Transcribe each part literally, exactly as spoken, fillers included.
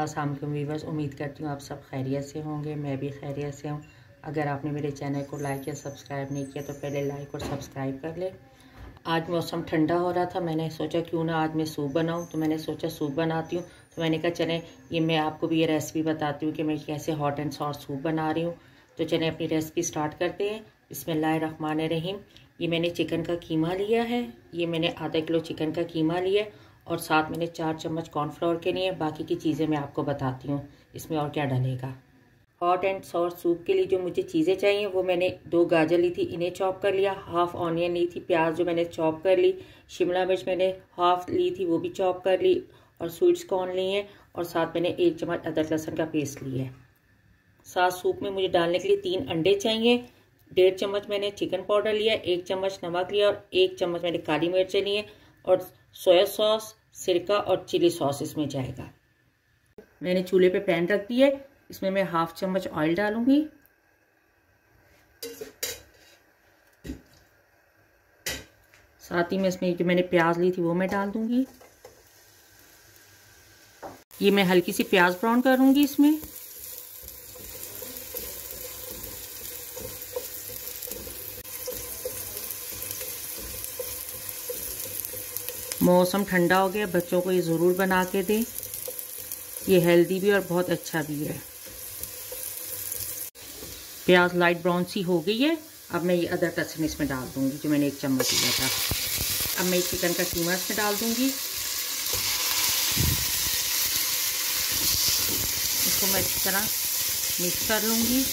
अस्सलाम वालेकुम व्यूअर्स, उम्मीद करती हूँ आप सब खैरियत से होंगे। मैं भी खैरियत से हूँ। अगर आपने मेरे चैनल को लाइक या सब्सक्राइब नहीं किया तो पहले लाइक और सब्सक्राइब कर ले। आज मौसम ठंडा हो रहा था, मैंने सोचा क्यों ना आज मैं सूप बनाऊँ, तो मैंने सोचा सूप बनाती हूँ। तो मैंने कहा चलें ये मैं आपको भी ये रेसिपी बताती हूँ कि मैं कैसे हॉट एंड सॉस सूप बना रही हूँ। तो चलें अपनी रेसिपी स्टार्ट करते हैं। बिस्मिल्लाहिर्रहमानिर्रहीम। ये मैंने चिकन का कीमा लिया है, ये मैंने आधा किलो चिकन का कीमा लिया है और साथ मैंने चार चम्मच कॉर्नफ्लोर के लिए। बाकी की चीज़ें मैं आपको बताती हूँ इसमें और क्या डलेगा। हॉट एंड सॉस सूप के लिए जो मुझे चीज़ें चाहिए वो मैंने दो गाजर ली थी, इन्हें चॉप कर लिया। हाफ़ ऑनियन ली थी, प्याज जो मैंने चॉप कर ली। शिमला मिर्च मैंने हाफ़ ली थी, वो भी चॉप कर ली। और स्वीट्स कॉर्न लिए हैं और साथ मैंने एक चम्मच अदरक लहसुन का पेस्ट लिया है। साथ सूप में मुझे डालने के लिए तीन अंडे चाहिए। डेढ़ चम्मच मैंने चिकन पाउडर लिया, एक चम्मच नमक लिया और एक चम्मच मैंने काली मिर्चें ली हैं। और सोया सॉस, सिरका और चिली सॉस इसमें जाएगा। मैंने चूल्हे पे पैन रख दिया है, इसमें मैं हाफ चम्मच ऑयल डालूंगी। साथ ही मैं इसमें जो मैंने प्याज ली थी वो मैं डाल दूंगी। ये मैं हल्की सी प्याज ब्राउन करूंगी इसमें। मौसम ठंडा हो गया, बच्चों को ये ज़रूर बना के दें, ये हेल्दी भी और बहुत अच्छा भी है। प्याज लाइट ब्राउन सी हो गई है। अब मैं ये अदरक लहसुन इसमें डाल दूंगी जो मैंने एक चम्मच लिया था। अब मैं चिकन का कीमा इसमें डाल दूंगी। इसको मैं अच्छी तरह मिक्स कर लूँगी।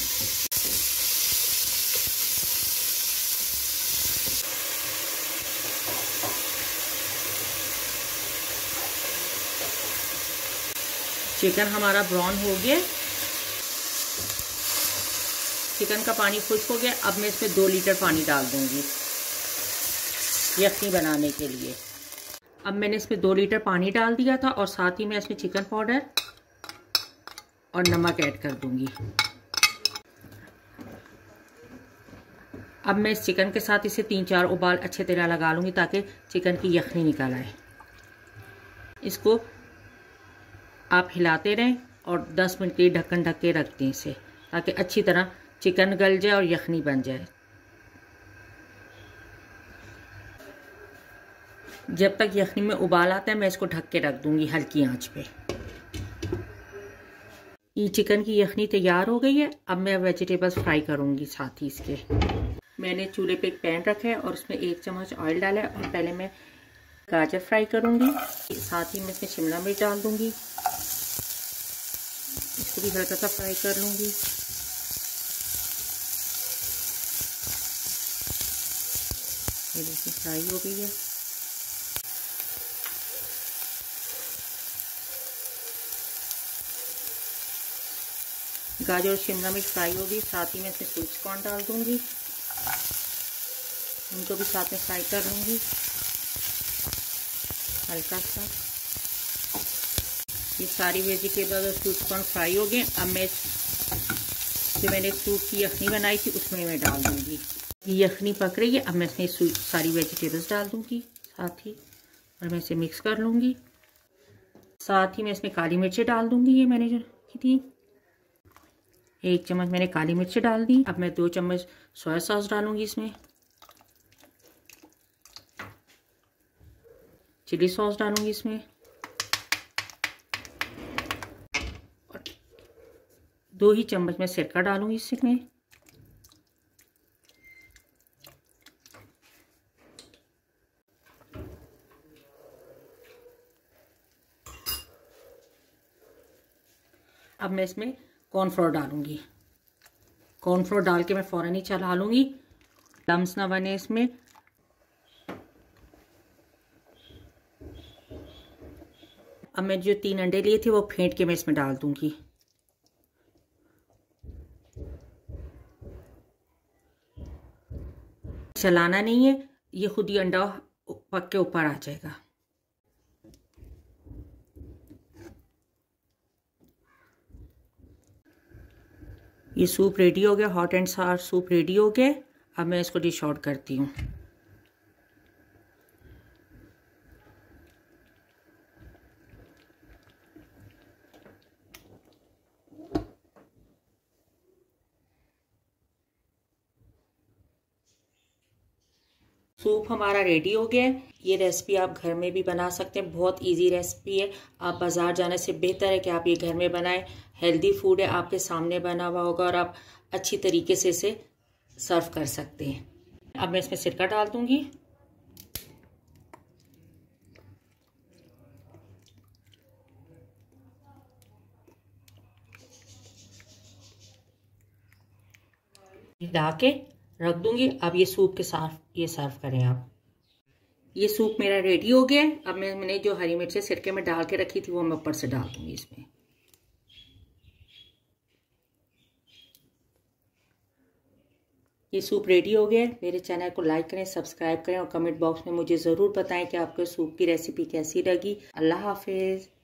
चिकन हमारा ब्राउन हो गया, चिकन का पानी खुश्क हो गया। अब मैं इसमें दो लीटर पानी डाल दूंगी यखनी बनाने के लिए। अब मैंने इसमें दो लीटर पानी डाल दिया था और साथ ही मैं इसमें चिकन पाउडर और नमक ऐड कर दूंगी। अब मैं इस चिकन के साथ इसे तीन चार उबाल अच्छे तरह लगा लूँगी ताकि चिकन की यखनी निकल आए। इसको आप हिलाते रहें और दस मिनट के लिए ढक्कन ढक के रख दें इसे, ताकि अच्छी तरह चिकन गल जाए और यखनी बन जाए। जब तक यखनी में उबाल आता है मैं इसको ढक के रख दूंगी हल्की आंच पे। ये चिकन की यखनी तैयार हो गई है। अब मैं वेजिटेबल्स फ्राई करूंगी साथ ही इसके। मैंने चूल्हे पे एक पैन रखा है और उसमें एक चम्मच ऑयल डाला है और पहले मैं गाजर फ्राई करूंगी। साथ ही मैं इसमें शिमला मिर्च डाल दूंगी, इसको भी हल्का सा फ्राई कर लूँगी। ये देखिए फ्राई हो गई है। गाजर और शिमला मिर्च फ्राई होगी। साथ ही मैं इसमें स्वीट कॉर्न डाल दूँगी, इनको भी साथ में फ्राई कर लूँगी हल्का सा। ये सारी वेजिटेबल और सूप कॉर्न फ्राई हो गए। अब मैं जो मैंने सूप की यखनी बनाई थी उसमें मैं डाल दूंगी। ये यखनी पक रही है। अब मैं इसमें सूप सारी वेजिटेबल्स डाल दूंगी साथ ही, और मैं इसे मिक्स कर लूँगी। साथ ही मैं इसमें काली मिर्चें डाल दूंगी, ये मैंने जो की थी एक चम्मच मैंने काली मिर्चें डाल दी। अब मैं दो चम्मच सोया सॉस डालूँगी इसमें, चिली सॉस डालूँगी इसमें, दो ही चम्मच में सिरका डालूंगी इसमें। अब मैं इसमें कॉर्नफ्लोर डालूंगी। कॉर्नफ्लोर डाल के मैं फौरन ही चला लूंगी, लम्स ना बने इसमें। अब मैं जो तीन अंडे लिए थे वो फेंट के मैं इसमें डाल दूंगी। चलाना नहीं है, ये खुद ही अंडा पक के ऊपर आ जाएगा। ये सूप रेडी हो गया, hot and sauce soup ready हो गया। अब मैं इसको डिश आउट करती हूँ। सूप हमारा रेडी हो गया है। ये रेसिपी आप घर में भी बना सकते हैं, बहुत इजी रेसिपी है। आप बाज़ार जाने से बेहतर है कि आप ये घर में बनाएं। हेल्दी फूड है, आपके सामने बना हुआ होगा और आप अच्छी तरीके से इसे सर्व कर सकते हैं। अब मैं इसमें सिरका डाल दूंगी। ढाक के रख दूंगी। अब ये सूप के साथ ये सर्व करें आप। ये सूप मेरा रेडी हो गया। अब मैं मैंने जो हरी मिर्चें सिरके में डाल के रखी थी वो मैं ऊपर से डाल दूंगी इसमें। ये सूप रेडी हो गया। मेरे चैनल को लाइक करें, सब्सक्राइब करें और कमेंट बॉक्स में मुझे ज़रूर बताएं कि आपको सूप की रेसिपी कैसी लगी। अल्लाह हाफिज़।